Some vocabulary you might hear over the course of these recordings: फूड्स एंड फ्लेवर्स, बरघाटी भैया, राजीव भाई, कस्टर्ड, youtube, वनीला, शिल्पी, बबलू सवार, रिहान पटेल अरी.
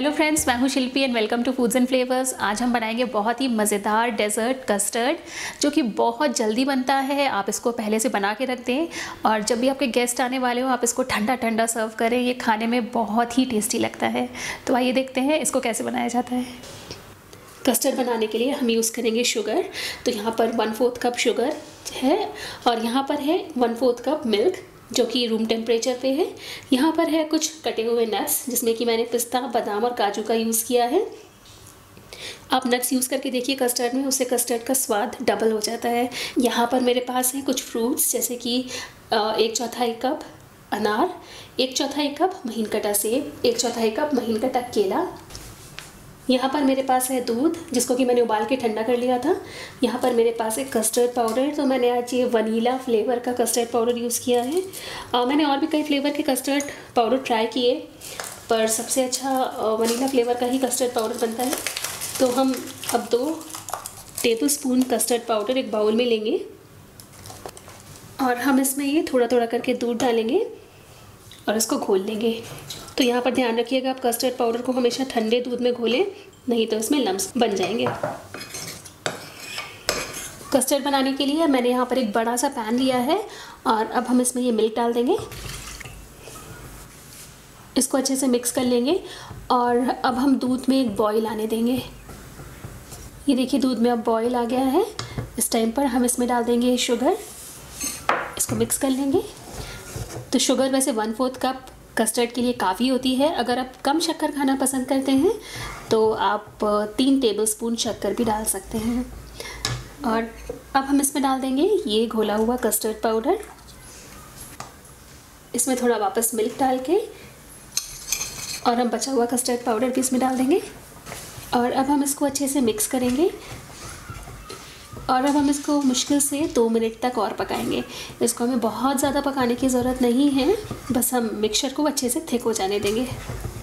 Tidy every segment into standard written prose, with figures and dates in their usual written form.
Hello friends, मैं हूँ शिल्पी and welcome to फूड्स एंड फ्लेवर्स। आज हम बनाएंगे बहुत ही मज़ेदार डेजर्ट कस्टर्ड, जो कि बहुत जल्दी बनता है। आप इसको पहले से बना के रख दें और जब भी आपके गेस्ट आने वाले हो आप इसको ठंडा ठंडा सर्व करें। ये खाने में बहुत ही टेस्टी लगता है। तो आइए देखते हैं इसको कैसे बनाया जाता है। कस्टर्ड बनाने के लिए हम यूज़ करेंगे शुगर। तो यहाँ पर 1/4 कप शुगर है और यहाँ पर है 1/4 कप मिल्क, जो कि रूम टेम्परेचर पे है। यहाँ पर है कुछ कटे हुए नट्स, जिसमें कि मैंने पिस्ता, बादाम और काजू का यूज़ किया है। आप नट्स यूज़ करके देखिए कस्टर्ड में, उससे कस्टर्ड का स्वाद डबल हो जाता है। यहाँ पर मेरे पास है कुछ फ्रूट्स, जैसे कि 1/4 कप अनार, 1/4 कप महीन कटा सेब, 1/4 कप महीन कटा केला। यहाँ पर मेरे पास है दूध, जिसको कि मैंने उबाल के ठंडा कर लिया था। यहाँ पर मेरे पास है कस्टर्ड पाउडर। तो मैंने आज ये वनीला फ्लेवर का कस्टर्ड पाउडर यूज़ किया है। मैंने और भी कई फ्लेवर के कस्टर्ड पाउडर ट्राई किए, पर सबसे अच्छा वनीला फ्लेवर का ही कस्टर्ड पाउडर बनता है। तो हम अब 2 टेबलस्पून कस्टर्ड पाउडर एक बाउल में लेंगे और हम इसमें ये थोड़ा थोड़ा करके दूध डालेंगे और इसको घोल लेंगे। तो यहाँ पर ध्यान रखिएगा, आप कस्टर्ड पाउडर को हमेशा ठंडे दूध में घोलें, नहीं तो इसमें लम्स बन जाएंगे। कस्टर्ड बनाने के लिए मैंने यहाँ पर एक बड़ा सा पैन लिया है और अब हम इसमें ये मिल्क डाल देंगे। इसको अच्छे से मिक्स कर लेंगे और अब हम दूध में एक बॉयल आने देंगे। ये देखिए, दूध में अब बॉयल आ गया है। इस टाइम पर हम इसमें डाल देंगे शुगर, इसको मिक्स कर लेंगे। तो शुगर वैसे 1/4 कप कस्टर्ड के लिए काफ़ी होती है। अगर आप कम शक्कर खाना पसंद करते हैं तो आप 3 टेबलस्पून शक्कर भी डाल सकते हैं। और अब हम इसमें डाल देंगे ये घोला हुआ कस्टर्ड पाउडर। इसमें थोड़ा वापस मिल्क डाल के और हम बचा हुआ कस्टर्ड पाउडर भी इसमें डाल देंगे और अब हम इसको अच्छे से मिक्स करेंगे। और अब हम इसको मुश्किल से 2 मिनट तक और पकाएंगे। इसको हमें बहुत ज़्यादा पकाने की ज़रूरत नहीं है, बस हम मिक्सचर को अच्छे से थिक हो जाने देंगे।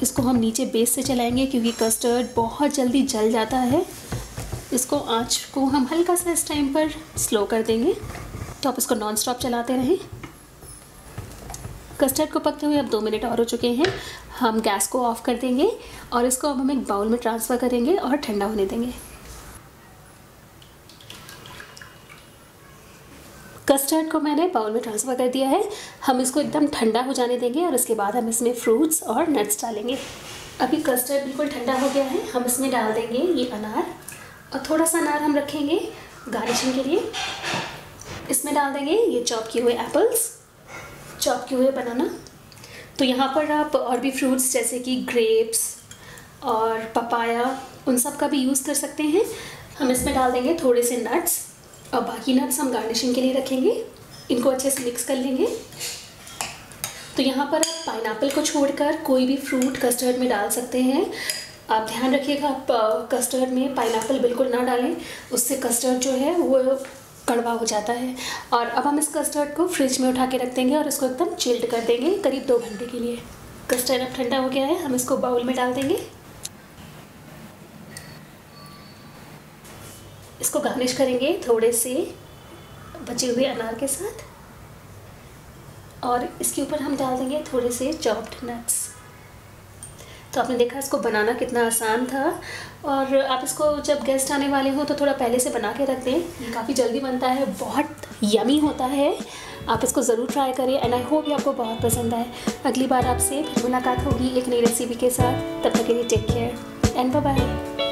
इसको हम नीचे बेस से चलाएंगे क्योंकि कस्टर्ड बहुत जल्दी जल जाता है। इसको आँच को हम हल्का सा इस टाइम पर स्लो कर देंगे। तो आप इसको नॉन स्टॉप चलाते रहें। कस्टर्ड को पकते हुए अब 2 मिनट और हो चुके हैं। हम गैस को ऑफ कर देंगे और इसको अब हम एक बाउल में ट्रांसफ़र करेंगे और ठंडा होने देंगे। कस्टर्ड को मैंने बाउल में ट्रांसफ़र कर दिया है। हम इसको एकदम ठंडा हो जाने देंगे और उसके बाद हम इसमें फ्रूट्स और नट्स डालेंगे। अभी कस्टर्ड बिल्कुल ठंडा हो गया है। हम इसमें डाल देंगे ये अनार और थोड़ा सा अनार हम रखेंगे गार्निशिंग के लिए। इसमें डाल देंगे ये चॉप किए हुए एप्पल्स, चॉप किए हुए बनाना। तो यहाँ पर आप और भी फ्रूट्स जैसे कि ग्रेप्स और पपाया, उन सब का भी यूज़ कर सकते हैं। हम इसमें डाल देंगे थोड़े से नट्स और बाकी नट्स हम गार्निशिंग के लिए रखेंगे। इनको अच्छे से मिक्स कर लेंगे। तो यहाँ पर आप पाइनएप्पल को छोड़कर कोई भी फ्रूट कस्टर्ड में डाल सकते हैं। आप ध्यान रखिएगा, आप कस्टर्ड में पाइनएप्पल बिल्कुल ना डालें, उससे कस्टर्ड जो है वो कड़वा हो जाता है। और अब हम इस कस्टर्ड को फ्रिज में उठा के रख देंगे और इसको एकदम चिल्ड कर देंगे करीब 2 घंटे के लिए। कस्टर्ड अब ठंडा हो गया है। हम इसको बाउल में डाल देंगे, इसको गार्निश करेंगे थोड़े से बचे हुए अनार के साथ और इसके ऊपर हम डाल देंगे थोड़े से चॉप्ड नट्स। तो आपने देखा इसको बनाना कितना आसान था। और आप इसको जब गेस्ट आने वाले हो तो थोड़ा पहले से बना के रख दें। काफ़ी जल्दी बनता है, बहुत यमी होता है। आप इसको ज़रूर ट्राई करें एंड आई होप ये आपको बहुत पसंद आए। अगली बार आपसे मुलाकात होगी एक नई रेसिपी के साथ। तब तक के लिए take care and bye bye.